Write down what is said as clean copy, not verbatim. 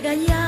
regañar.